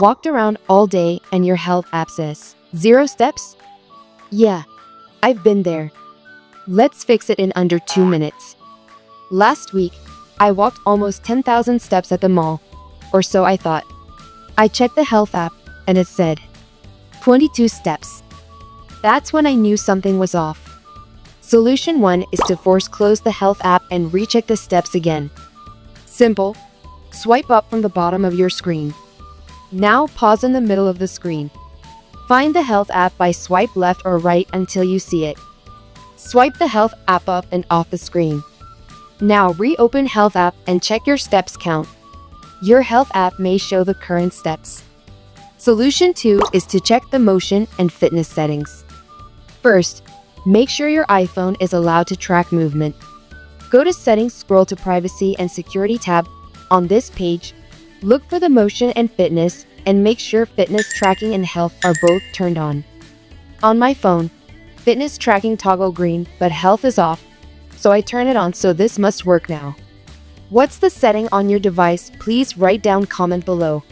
Walked around all day and your health app says, 0 steps? Yeah, I've been there. Let's fix it in under 2 minutes. Last week, I walked almost 10,000 steps at the mall, or so I thought. I checked the health app, and it said, 22 steps. That's when I knew something was off. Solution 1 is to force close the health app and recheck the steps again. Simple. Swipe up from the bottom of your screen. Now pause in the middle of the screen. Find the health app by swipe left or right until you see it. Swipe the health app up and off the screen. Now reopen health app and check your steps count. Your health app may show the current steps. Solution 2 is to check the motion and fitness settings. First, make sure your iPhone is allowed to track movement. Go to Settings, scroll to Privacy and Security tab. On this page, look for the motion and fitness and make sure fitness tracking and health are both turned on. On my phone, fitness tracking toggle green, but health is off, so I turn it on, so this must work now. What's the setting on your device? Please write down comment below.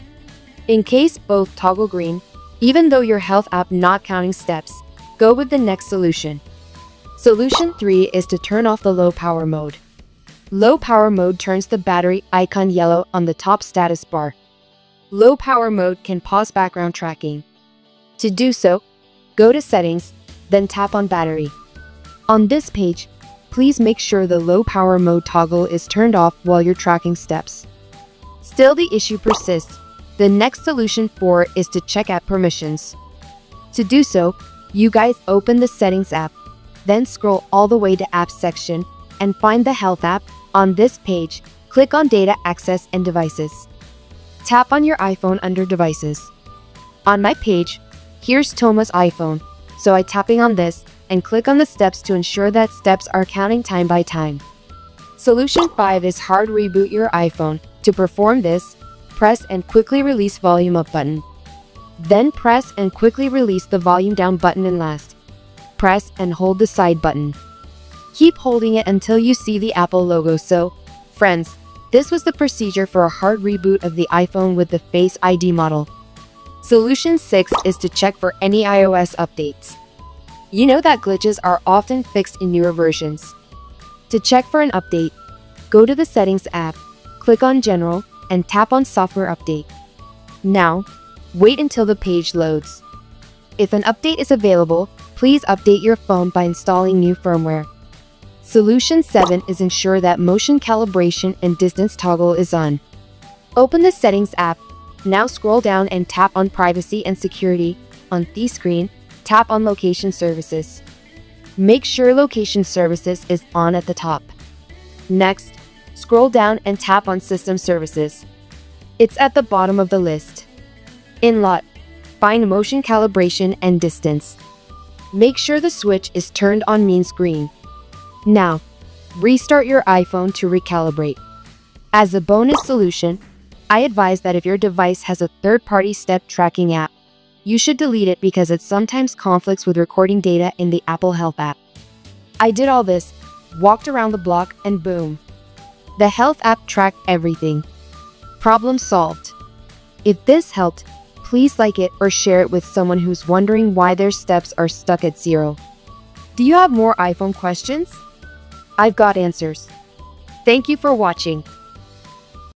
In case both toggle green, even though your health app not counting steps, go with the next solution. Solution 3 is to turn off the low power mode. Low power mode turns the battery icon yellow on the top status bar. Low power mode can pause background tracking. To do so, go to Settings, then tap on Battery. On this page, please make sure the low power mode toggle is turned off while you're tracking steps. Still the issue persists. The next solution 4 is to check app permissions. To do so, you guys open the Settings app, then scroll all the way to Apps section and find the Health app. On this page, click on Data Access and Devices. Tap on your iPhone under Devices. On my page, here's Thomas' iPhone, so I'm tapping on this and click on the steps to ensure that steps are counting time by time. Solution 5 is hard reboot your iPhone. To perform this, press and quickly release volume up button. Then press and quickly release the volume down button, and last, press and hold the side button. Keep holding it until you see the Apple logo. So, friends, this was the procedure for a hard reboot of the iPhone with the Face ID model. Solution 6 is to check for any iOS updates. You know that glitches are often fixed in newer versions. To check for an update, go to the Settings app, click on General, and tap on Software Update. Now, wait until the page loads. If an update is available, please update your phone by installing new firmware. Solution 7 is ensure that motion calibration and distance toggle is on. Open the Settings app, now scroll down and tap on Privacy and Security. On the screen, tap on Location Services. Make sure Location Services is on at the top. Next, scroll down and tap on System Services. It's at the bottom of the list. In Lot, find Motion Calibration and Distance. Make sure the switch is turned on means green. Now, restart your iPhone to recalibrate. As a bonus solution, I advise that if your device has a third-party step tracking app, you should delete it because it sometimes conflicts with recording data in the Apple Health app. I did all this, walked around the block, and boom. The Health app tracked everything. Problem solved. If this helped, please like it or share it with someone who's wondering why their steps are stuck at 0. Do you have more iPhone questions? I've got answers. Thank you for watching.